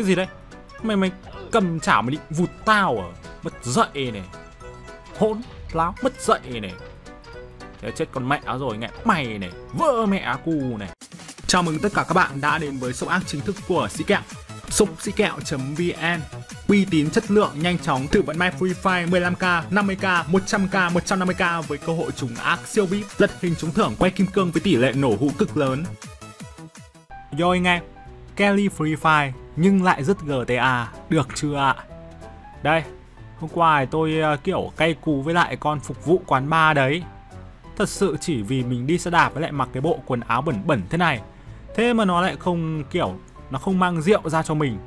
Cái gì đây? Mày cầm chảo mày định vụt tao à? Mất dậy này. Hỗn láo mất dậy này. Để chết con mẹ rồi nghe mày này. Vợ mẹ cu này. Chào mừng tất cả các bạn đã đến với shop app chính thức của Sỹ Kẹo. Shop Sỹ Kẹo.vn uy tín, chất lượng, nhanh chóng, thử vận may Free Fire 15k, 50k, 100k, 150k với cơ hội trúng arc siêu VIP, lật hình trúng thưởng quay kim cương với tỷ lệ nổ hũ cực lớn. Yo anh em, Kelly Free Fire nhưng lại rất GTA, được chưa ạ? Đây, hôm qua tôi kiểu cay cú với lại con phục vụ quán bar đấy. Thật sự chỉ vì mình đi xe đạp với lại mặc cái bộ quần áo bẩn bẩn thế này, thế mà nó lại không kiểu, nó không mang rượu ra cho mình.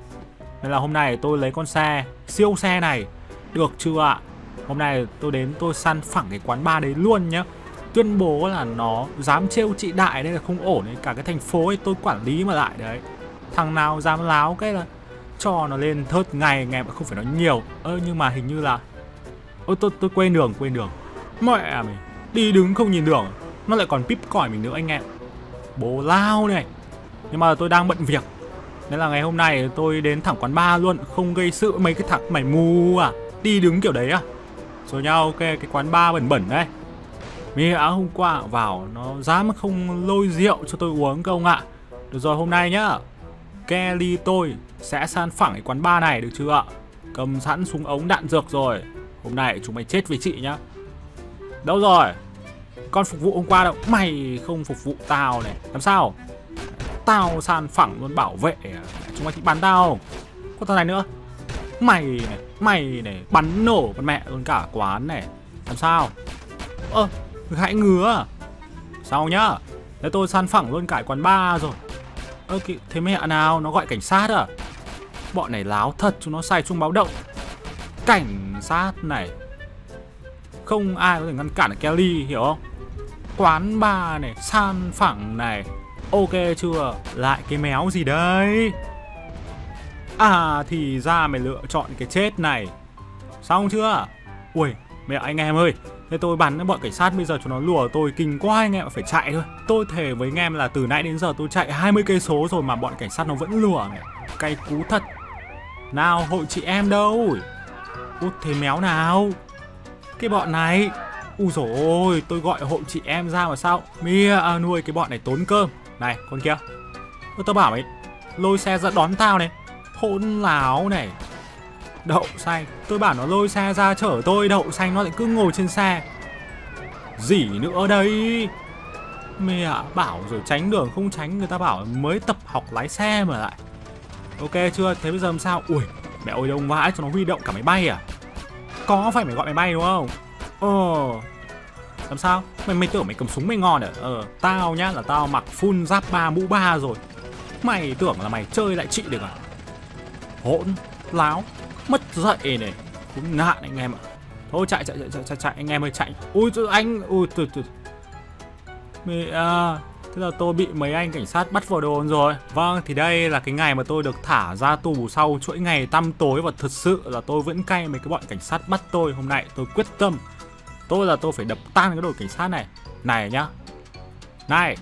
Nên là hôm nay tôi lấy con xe, siêu xe này, được chưa ạ? Hôm nay tôi đến tôi săn phẳng cái quán bar đấy luôn nhá. Tuyên bố là nó dám trêu chị đại đây là không ổn đấy. Cả cái thành phố ấy tôi quản lý mà lại đấy. Thằng nào dám láo cái là cho nó lên thớt ngày, ngày mà không phải nói nhiều. Nhưng mà hình như là ôi tôi quên đường. Mẹ mình đi đứng không nhìn đường, nó lại còn píp còi mình nữa anh em. Bố lao này. Nhưng mà tôi đang bận việc nên là ngày hôm nay tôi đến thẳng quán bar luôn, không gây sự mấy cái thằng mày mù à, đi đứng kiểu đấy à. Rồi nhau ok, cái quán bar bẩn bẩn đấy. Mẹ áo hôm qua vào nó dám không lôi rượu cho tôi uống không ạ? Được rồi, hôm nay nhá, Kelly tôi sẽ san phẳng cái quán bar này được chưa ạ? Cầm sẵn súng ống đạn dược rồi. Hôm nay chúng mày chết với chị nhá. Đâu rồi? Con phục vụ hôm qua đâu? Mày không phục vụ tao này. Làm sao? Tao san phẳng luôn, bảo vệ. Chúng mày thích bắn tao không? Có thằng này nữa. Mày này, bắn nổ con mẹ luôn cả quán này. Làm sao? Hãy ngứa. Sao nhá? Để tôi san phẳng luôn cả quán bar rồi. Thế mẹ nào nó gọi cảnh sát à? Bọn này láo thật, chúng nó xài chuông báo động. Cảnh sát này, không ai có thể ngăn cản được Kelly, hiểu không? Quán bar này, san phẳng này, ok chưa? Lại cái méo gì đấy? À thì ra mày lựa chọn cái chết này. Xong chưa? Ui mẹ anh em ơi, thế tôi bắn bọn cảnh sát bây giờ chúng nó lùa tôi kinh quá anh em, phải chạy thôi. Tôi thề với anh em là từ nãy đến giờ tôi chạy 20 cây số rồi mà bọn cảnh sát nó vẫn lùa này. Cay cú thật. Nào hội chị em đâu? Út thế méo nào? Cái bọn này. Úi dồi ôi, tôi gọi hội chị em ra mà sao? Mía nuôi cái bọn này tốn cơm. Này con kia, tao bảo mày lôi xe ra đón tao này. Hỗn láo này. Đậu xanh, tôi bảo nó lôi xe ra chở tôi, đậu xanh nó lại cứ ngồi trên xe. Gì nữa đây? Mẹ bảo rồi tránh đường không tránh, người ta bảo mới tập học lái xe mà lại. Ok chưa? Thế bây giờ làm sao? Ui, mẹ ơi đông vãi, cho nó huy động cả máy bay à? Có phải mày gọi máy bay đúng không? Làm sao? Mày tưởng mày cầm súng mày ngon à? Tao nhá là tao mặc full giáp ba mũ ba rồi. Mày tưởng là mày chơi lại chị được à? Hỗn láo mất dậy này, cũng nạn anh em ạ. Thôi chạy anh em ơi, chạy. Ui anh, ui từ. Mẹ thế là tôi bị mấy anh cảnh sát bắt vào đồn rồi. Vâng, thì đây là cái ngày mà tôi được thả ra tù sau chuỗi ngày tăm tối, và thật sự là tôi vẫn cay mấy cái bọn cảnh sát bắt tôi. Hôm nay tôi quyết tâm, tôi phải đập tan cái đội cảnh sát này. Này nhá. Này,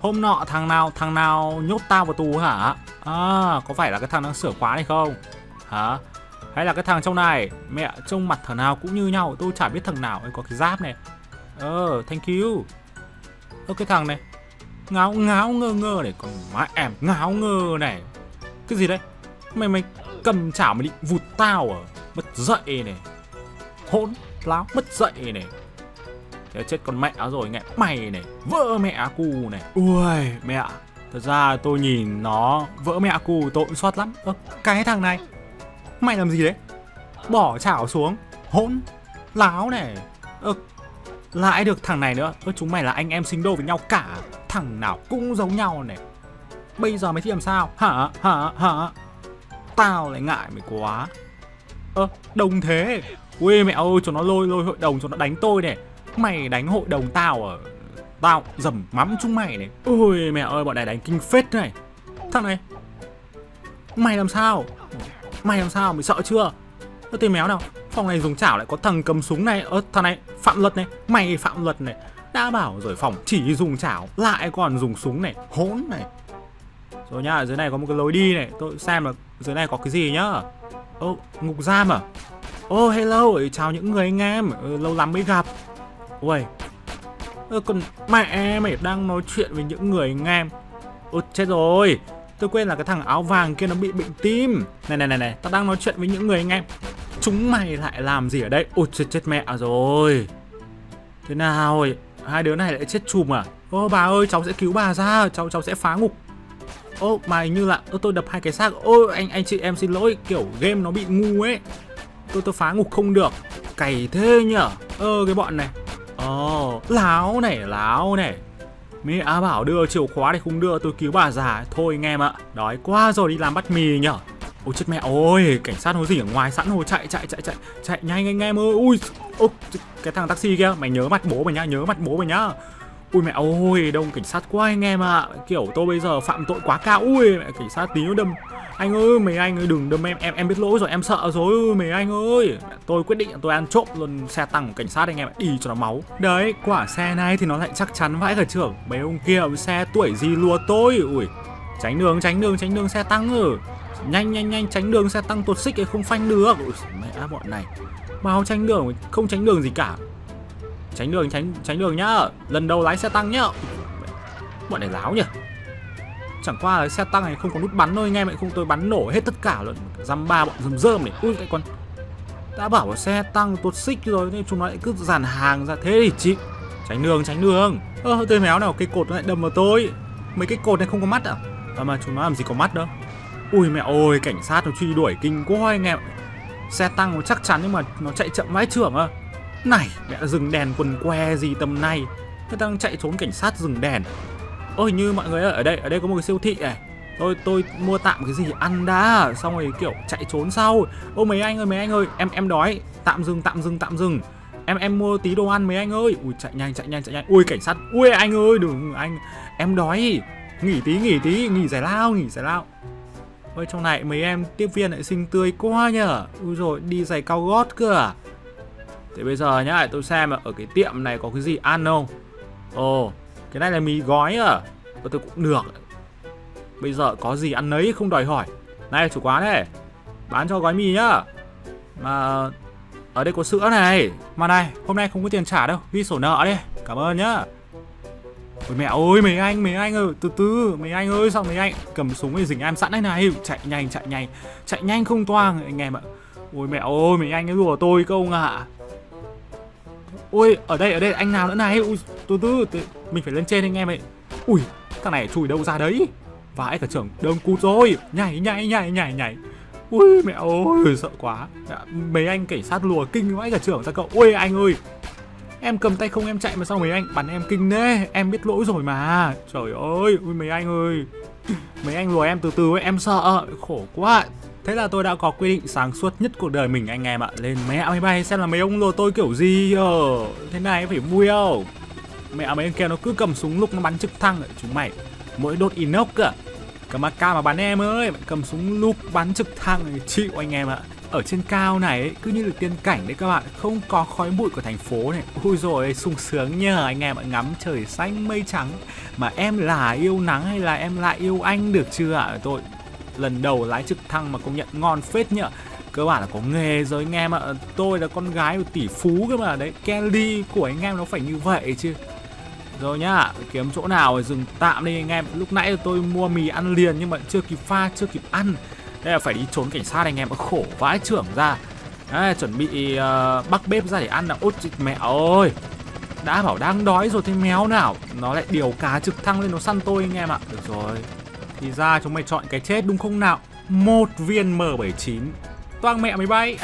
hôm nọ thằng nào nhốt tao vào tù hả? À, có phải là cái thằng đang sửa khóa này không? Hả? Hay là cái thằng trong này? Mẹ, trông mặt thằng nào cũng như nhau, tôi chả biết thằng nào ấy có cái giáp này. Thank you. Cái thằng này ngáo ngơ này, còn má em ngáo ngơ này. Cái gì đấy? Mày cầm chảo mày định vụt tao à? Mất dậy này. Hỗn láo mất dậy này. Để chết con mẹ rồi nghe mày này. Vợ mẹ cu này. Ui mẹ, thật ra tôi nhìn nó vỡ mẹ cu tội xót lắm. Cái thằng này, mày làm gì đấy? Bỏ chảo xuống. Hỗn láo này. Lại được thằng này nữa. Chúng mày là anh em sinh đôi với nhau cả, thằng nào cũng giống nhau này. Bây giờ mày thích làm sao? Hả? Tao lại ngại mày quá. Đồng thế. Ui mẹ ơi, cho nó lôi hội đồng, cho nó đánh tôi này. Mày đánh hội đồng tao à? Tao dầm mắm chúng mày này. Ui mẹ ơi, bọn này đánh kinh phết này. Thằng này, mày làm sao? Mày sợ chưa? Tên méo nào, phòng này dùng chảo lại có thằng cầm súng này. Thằng này phạm luật này, mày phạm luật này. Đã bảo rồi phòng chỉ dùng chảo lại còn dùng súng này. Hỗn này. Rồi nhá, ở dưới này có một cái lối đi này. Tôi xem là dưới này có cái gì nhá. Ô, ngục giam à? Ô, hello, chào những người anh em. Lâu lắm mới gặp. Uầy, còn mẹ mày đang nói chuyện với những người anh em. Ô, chết rồi. Tôi quên là cái thằng áo vàng kia nó bị bệnh tim. Này này này này, tao đang nói chuyện với những người anh em. Chúng mày lại làm gì ở đây? Ô, chết mẹ rồi. Thế nào rồi? Hai đứa này lại chết chùm à? Ô bà ơi, cháu sẽ cứu bà ra, cháu sẽ phá ngục. Ô mà hình như là tôi đập hai cái xác. Ô anh chị em xin lỗi, kiểu game nó bị ngu ấy. Tôi phá ngục không được. Cày thế nhở? Cái bọn này. Láo này. Mẹ bảo đưa chìa khóa thì không đưa, tôi cứu bà già. Thôi anh em ạ, đói quá rồi đi làm bát mì nhở. Ôi chết mẹ ôi, cảnh sát hối gì ở ngoài sẵn hồi, chạy nhanh anh em ơi. Ui, cái thằng taxi kia, mày nhớ mặt bố mày nhá, Ui mẹ ôi, đông cảnh sát quá anh em ạ. Kiểu tôi bây giờ phạm tội quá cao. Ui mẹ, cảnh sát tí nó đâm. Anh ơi, mấy anh ơi đừng đâm em biết lỗi rồi, em sợ rồi mấy anh ơi. Tôi quyết định là tôi ăn trộm luôn xe tăng của cảnh sát anh em ạ, đi cho nó máu. Đấy, quả xe này thì nó lại chắc chắn vãi cả trưởng. Mấy ông kia xe tuổi gì lùa tôi. Ui, tránh đường xe tăng rồi. Nhanh tránh đường xe tăng tuột xích ấy không phanh được. Ui, mẹ bọn này. Bao tránh đường, không tránh đường gì cả. Tránh đường nhá. Lần đầu lái xe tăng nhá. Bọn này láo nhỉ. Chẳng qua là xe tăng này không có nút bắn thôi anh em, không tôi bắn nổ hết tất cả luôn. Dăm ba bọn dầm dơm này. Ui cái con. Đã bảo là xe tăng tuột xích rồi nên chúng nó lại cứ dàn hàng ra thế thì chị. Tránh đường. Tôi méo nào, cái cột nó lại đâm vào tôi. Mấy cái cột này không có mắt à? Mà chúng nó làm gì có mắt đâu. Ui mẹ ôi, cảnh sát nó truy đuổi kinh quá anh em. Xe tăng nó chắc chắn nhưng mà nó chạy chậm vãi chưởng à. Này, mẹ dừng đèn quần que gì tầm này. Nó đang chạy trốn cảnh sát dừng đèn. Ôi hình như mọi người ơi, ở đây có một cái siêu thị này. Tôi mua tạm cái gì ăn đã, xong rồi kiểu chạy trốn sau. Ô mấy anh ơi, em đói. Tạm dừng. Em mua tí đồ ăn mấy anh ơi. Ui chạy nhanh. Ui cảnh sát. Ui anh ơi, đừng anh. Em đói. Nghỉ tí, nghỉ giải lao. Ôi trong này mấy em tiếp viên lại xinh tươi quá nhở. Ui rồi đi giày cao gót cơ à. Thế bây giờ nhá, tôi xem ở cái tiệm này có cái gì ăn không. Ồ, cái này là mì gói à. Tôi cũng được. Bây giờ có gì ăn nấy không đòi hỏi. Này chủ quán này, bán cho gói mì nhá. Mà ở đây có sữa này. Mà này, hôm nay không có tiền trả đâu, ghi sổ nợ đi. Cảm ơn nhá. Ôi mẹ ơi, mấy anh ơi, từ từ, mấy anh ơi, xong mấy anh cầm súng thì dính em sẵn đây này. Chạy nhanh không toang anh em ạ. Ôi mẹ ơi, mấy anh ấy đùa tôi không ạ. Ui, ở đây anh nào nữa này. Ui, từ từ, mình phải lên trên anh em ạ. Ui, thằng này chùi đâu ra đấy. Vãi cả trưởng, đơm cút rồi. Nhảy. Ui mẹ ơi, sợ quá. Mấy anh cảnh sát lùa kinh vãi cả trưởng ra cậu. Ui anh ơi. Em cầm tay không em chạy mà sao mấy anh bắn em kinh thế. Em biết lỗi rồi mà. Trời ơi, ui mấy anh ơi. Mấy anh lùa em từ từ, em sợ. Khổ quá. Thế là tôi đã có quy định sáng suốt nhất cuộc đời mình anh em ạ. Lên mẹ máy bay xem là mấy ông lùa tôi kiểu gì. Thế này phải vui không. Mẹ mấy ông kia nó cứ cầm súng lục nó bắn trực thăng. Chúng mày mỗi đốt inox cả. Cầm AK mà bắn em ơi. Mày cầm súng lục bắn trực thăng chịu anh em ạ. Ở trên cao này ấy, cứ như được tiên cảnh đấy các bạn. Không có khói bụi của thành phố này. Ui rồi sung sướng nhờ anh em ạ. Ngắm trời xanh mây trắng. Mà em là yêu nắng hay là em lại yêu anh được chưa ạ. Tôi lần đầu lái trực thăng mà công nhận ngon phết nhở. Cơ bản là có nghề rồi anh em ạ. Tôi là con gái của tỷ phú cơ mà. Đấy, Kelly của anh em nó phải như vậy chứ. Rồi nhá, kiếm chỗ nào dừng tạm đi anh em. Lúc nãy tôi mua mì ăn liền nhưng mà chưa kịp pha, chưa kịp ăn. Đây là phải đi trốn cảnh sát anh em, khổ vãi trưởng ra. Đấy, chuẩn bị bắc bếp ra để ăn là út mẹ ơi. Đã bảo đang đói rồi thế méo nào. Nó lại điều cá trực thăng lên nó săn tôi anh em ạ. Được rồi. Thì ra chúng mày chọn cái chết đúng không nào. Một viên M79. Toang mẹ máy bay.